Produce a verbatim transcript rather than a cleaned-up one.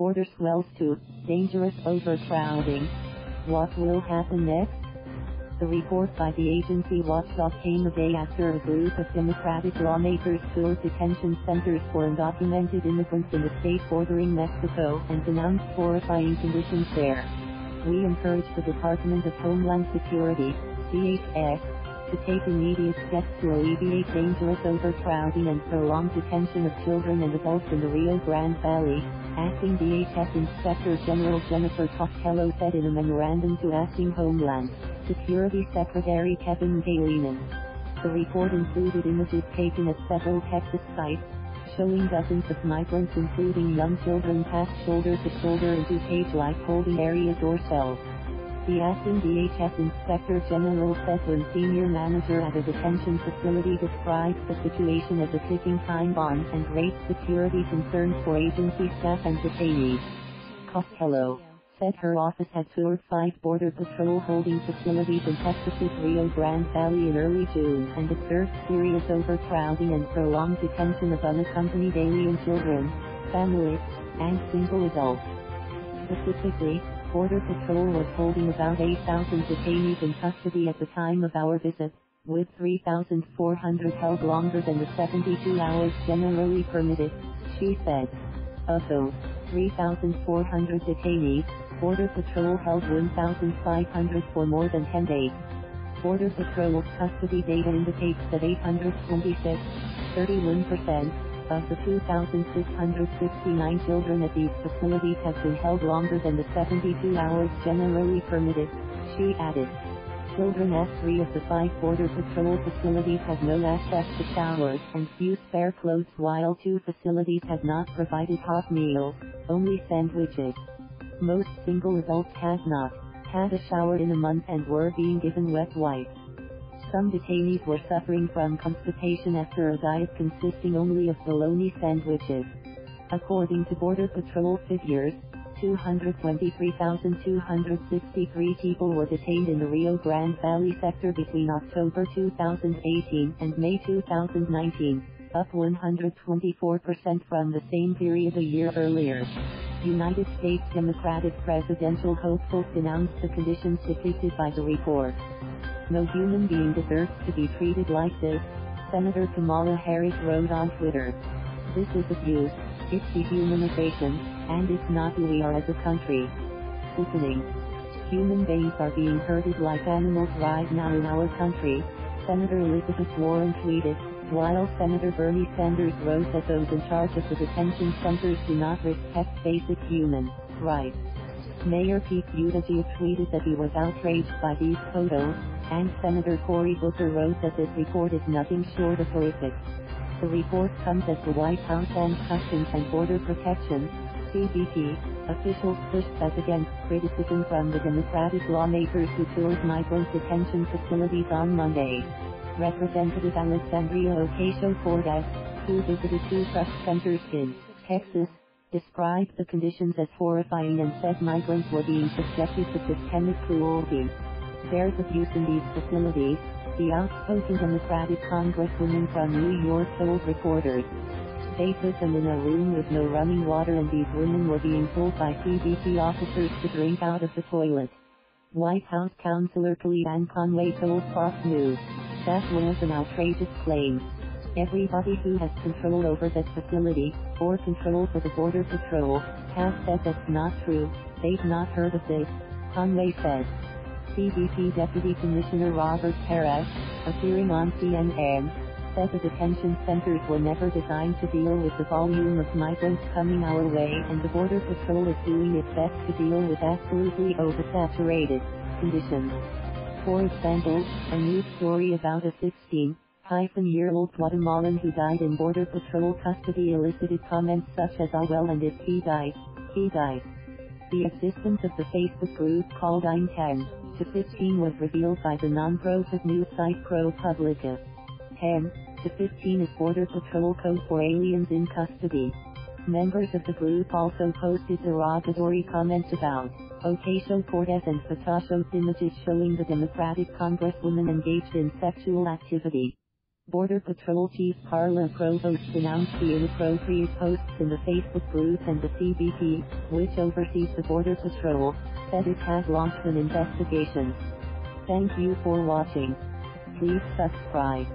border swells to dangerous overcrowding. What will happen next? The report by the agency watchdog came a day after a group of Democratic lawmakers toured detention centers for undocumented immigrants in the state bordering Mexico and denounced horrifying conditions there. We encourage the Department of Homeland Security, D H S, to take immediate steps to alleviate dangerous overcrowding and prolonged detention of children and adults in the Rio Grande Valley, Acting D H S Inspector General Jennifer Costello said in a memorandum to Acting Homeland Security Secretary Kevin McAleenan. The report included images taken at several Texas sites, showing dozens of migrants including young children passed shoulder to shoulder into cage-like holding areas or cells. The acting D H S Inspector General said when senior manager at a detention facility described the situation as a ticking time bomb and raised security concerns for agency staff and detainees. Costello said her office had toured five Border Patrol holding facilities in Texas' Rio Grande Valley in early June and observed serious overcrowding and prolonged detention of unaccompanied alien children, families, and single adults. Specifically, Border Patrol was holding about eight thousand detainees in custody at the time of our visit, with three thousand four hundred held longer than the seventy-two hours generally permitted, she said. Of those three thousand four hundred detainees, Border Patrol held one thousand five hundred for more than ten days. Border Patrol's custody data indicates that eight hundred twenty-six, thirty-one percent, of the two thousand six hundred sixty-nine children at these facilities have been held longer than the seventy-two hours generally permitted, she added. Children at three of the five Border Patrol facilities have no access to showers and few spare clothes, while two facilities have not provided hot meals, only sandwiches. Most single adults have not had a shower in a month and were being given wet wipes. Some detainees were suffering from constipation after a diet consisting only of bologna sandwiches. According to Border Patrol figures, two hundred twenty-three thousand two hundred sixty-three people were detained in the Rio Grande Valley sector between October two thousand eighteen and May two thousand nineteen, up one hundred twenty-four percent from the same period a year earlier. United States Democratic presidential hopefuls denounced the conditions depicted by the report. No human being deserves to be treated like this, Senator Kamala Harris wrote on Twitter. This is abuse, it's dehumanization, and it's not who we are as a country. Sickening. Human beings are being herded like animals right now in our country, Senator Elizabeth Warren tweeted, while Senator Bernie Sanders wrote that those in charge of the detention centers do not respect basic human rights. Mayor Pete Buttigieg tweeted that he was outraged by these photos, and Senator Cory Booker wrote that this report is nothing short of horrific. The report comes as the White House and Customs and Border Protection, C B P, officials pushed back against criticism from the Democratic lawmakers who toured migrant detention facilities on Monday. Representative Alexandria Ocasio-Cortez, who visited two such centers in Texas, described the conditions as horrifying and said migrants were being subjected to systemic cruelty. There's abuse in these facilities, the outspoken Democratic congresswoman from New York told reporters. They put them in a room with no running water, and these women were being told by C B P officers to drink out of the toilet. White House counselor Kellyanne Conway told Fox News, that was an outrageous claim. Everybody who has control over that facility, or control for the Border Patrol, has said that's not true, they've not heard of this, Conway said. C B P Deputy Commissioner Robert Perez, appearing on C N N, said the detention centers were never designed to deal with the volume of migrants coming our way, and the Border Patrol is doing its best to deal with absolutely oversaturated conditions. For example, a news story about a sixteen year-old Guatemalan who died in Border Patrol custody elicited comments such as "Oh well, and if he dies, he dies." The existence of the Facebook group called I'm ten to fifteen was revealed by the non-profit news site ProPublica. ten to fifteen is Border Patrol code for aliens in custody. Members of the group also posted derogatory comments about Ocasio-Cortez and photoshopped images showing the Democratic congresswoman engaged in sexual activity. Border Patrol Chief Carla Provost denounced the inappropriate posts in the Facebook group, and the C B P, which oversees the Border Patrol, said it has launched an investigation. Thank you for watching. Please subscribe.